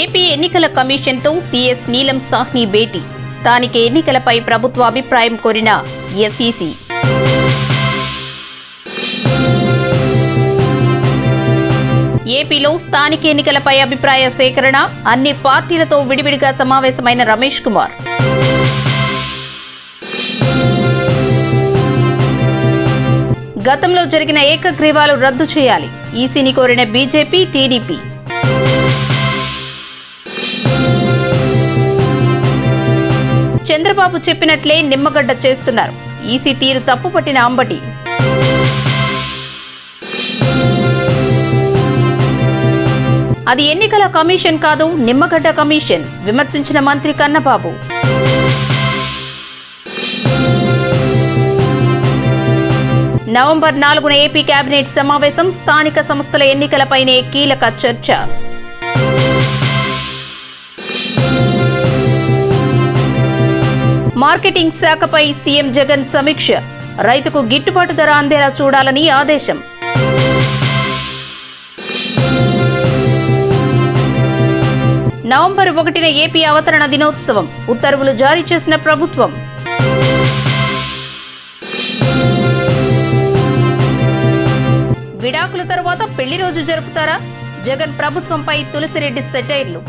AP ఎన్నికల commission తో CS నీలం సాహ్ని భేటీ స్థానిక ఎన్నికలపై ప్రభుత్వ అభిప్రాయం కోరిన ఎస్ఈసి ఏపీలో స్థానిక ఎన్నికలపై అభిప్రాయ సేకరణ అన్ని పార్టీలతో విడివిడిగా సమావేశమైన రమేష్ కుమార్ గతంలో జరిగిన ఏకగ్రీవాలు రద్దు చేయాలి ఈసీని కోరిన బీజేపీ టీడీపీ చంద్రబాబు చెప్పినట్లే నిమ్మగడ్డ చేస్తున్నారు ఈసీ తీరు తప్పుపట్టిన అంబటి అది ఎన్నికల కమిషన్ కాదు నిమ్మగడ్డ కమిషన్ విమర్శించిన మంత్రి కన్నబాబు నవంబర్ 4న ఏపీ కేబినెట్ సమావేశం స్థానిక సంస్థల ఎన్నికలపైనే కీలక చర్చ మార్కెటింగ్ శాఖపై సీఎం జగన్ సమీక్ష రైతుకు గిట్టుబాటు ధర అందేలా చూడాలని ఆదేశం నవంబర్ 1న ఏపీ అవతరణ దినోత్సవం ఉత్తర్వులు జారీ చేసిన ప్రభుత్వం విడాకుల తర్వాత పెళ్లి రోజు జరుపుతారా జగన్ ప్రభుత్వంపై తులసిరెడ్డి సెటైర్లు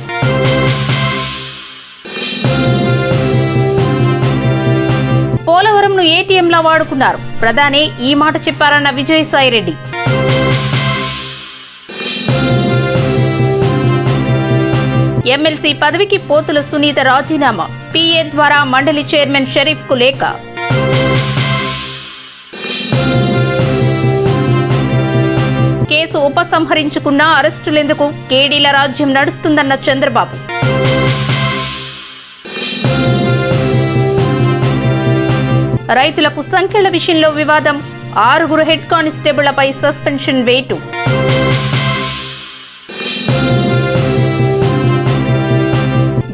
పోలవరంను ఏటీఎంలా వాడుకున్నారు ప్రధాని ఈ మాట చెప్పారన్న విజయసాయిరెడ్డి ఎమ్మెల్సీ పదవికి పోతుల సునీత రాజీనామా పీఏ ద్వారా మండలి చైర్మన్ షరీఫ్కు లేఖ కేసు ఉపసంహరించుకున్న అరెస్టులెందుకు కేడీల రాజ్యం నడుస్తుందన్న చంద్రబాబు రైతులకు సంఖ్యల విషయంలో వివాదం 6 హెడ్ కానిస్టేబుళ్లపై సస్పెన్షన్ వేటు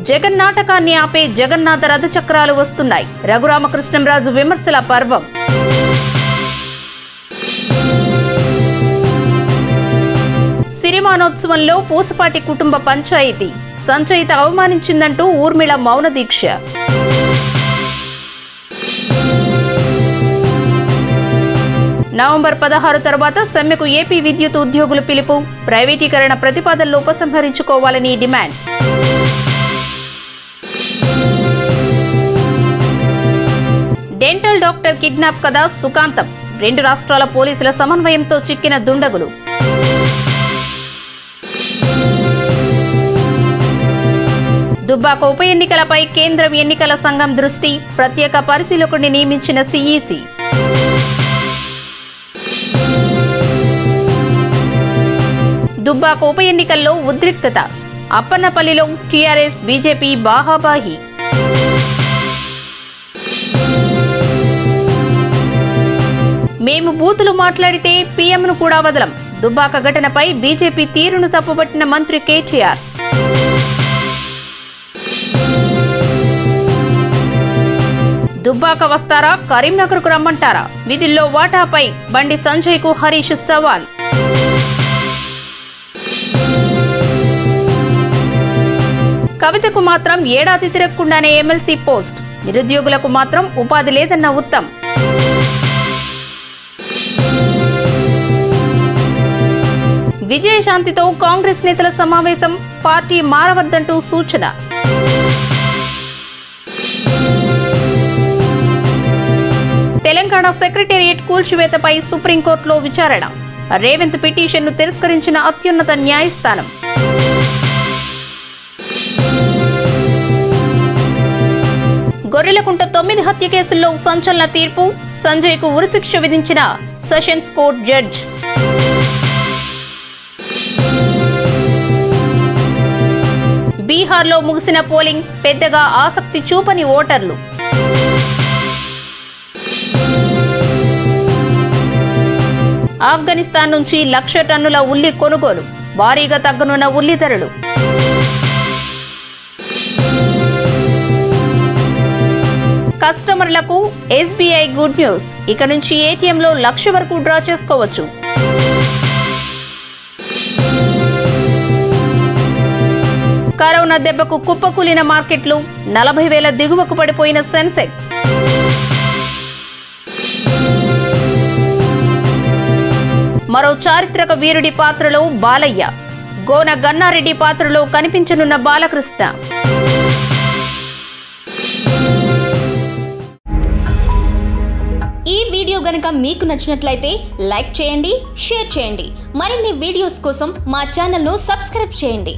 జగన్ నాటకాన్ని ఆపే జగన్నాథ రథ చక్రాలు వస్తున్నాయి రఘురామకృష్ణంరాజు విమర్శల పర్వం సిరిమానోత్సవంలో పూసపాటి కుటుంబ పంచాయతీ సంచయిత అవమానించిందంటూ ఊర్మిళ మౌన దీక్ష నవంబర్ 16 తర్వాత సమ్మెకు ఏపీ విద్యుత్ ఉద్యోగులు పిలుపు ప్రైవేటీకరణ ప్రతిపాదనలు ఉపసంహరించుకోవాలని డిమాండ్ డెంటల్ డాక్టర్ కిడ్నాప్ కదా సుకాంతం 2 రాష్ట్రాల పోలీసుల సమన్వయంతో చిక్కిన దుండగులు దుబ్బాక ఉప ఎన్నికలపై కేంద్రం ఎన్నికల సంఘం దృష్టి ప్రత్యేక పరిశీలకుడిని నియమించిన సీఈసీ దుబ్బాక ఉప ఎన్నికల్లో ఉద్రిక్తత అప్పన్నపల్లిలో టీఆర్ఎస్ బీజేపీ బాహాబాహి మేము బూతులు మాట్లాడితే పీఎంను కూడా వదలం దుబ్బాక ఘటనపై బీజేపీ తీరును తప్పుపట్టిన మంత్రి కేటీఆర్ దుబ్బాక వస్తారా కరీంనగర్కు రమ్మంటారా విధుల్లో వాటాపై బండి సంజయ్కు హరీష్ సవాల్ కవితకు మాత్రం ఏడాది తిరగకుండానే ఎమ్మెల్సీ పోస్ట్ నిరుద్యోగులకు మాత్రం ఉపాధి లేదన్న ఉత్తమ్ విజయశాంతితో కాంగ్రెస్ నేతల సమావేశం పార్టీ మారవద్దంటూ సూచన తెలంగాణ సెక్రటేరియట్ కూల్చివేతపై సుప్రీంకోర్టులో విచారణ రేవంత్ పిటిషన్ను తిరస్కరించిన అత్యున్నత న్యాయస్థానం గొర్రెలకుంట 9 హత్య కేసుల్లో సంచలన తీర్పు సంజయ్కు ఉరిశిక్ష విధించిన సెషన్స్ కోర్టు జడ్జ్ బీహార్లో ముగిసిన పోలింగ్ పెద్దగా ఆసక్తి చూపని ఓటర్లు ఆఫ్ఘనిస్తాన్ నుంచి 1,00,000 టన్నుల ఉల్లి కొనుగోలు భారీగా తగ్గనున్న ఉల్లి ధరలు కస్టమర్లకు ఎస్బీఐ గుడ్ న్యూస్ ఇక నుంచి ఏటీఎంలో 1,00,000 వరకు డ్రా చేసుకోవచ్చు కరోనా దెబ్బకు కుప్పకూలిన మార్కెట్లు 40,000 దిగువకు పడిపోయిన సెన్సెక్స్. మరో చారిత్రక వీరుడి పాత్రలో బాలయ్య, గోన గన్నారెడ్డి పాత్రలో కనిపించనున్న బాలకృష్ణ. ఈ వీడియో గనుక మీకు నచ్చినట్లయితే లైక్ చేయండి, షేర్ చేయండి. మరిన్ని వీడియోస్ కోసం మా ఛానల్ను సబ్స్క్రైబ్ చేయండి.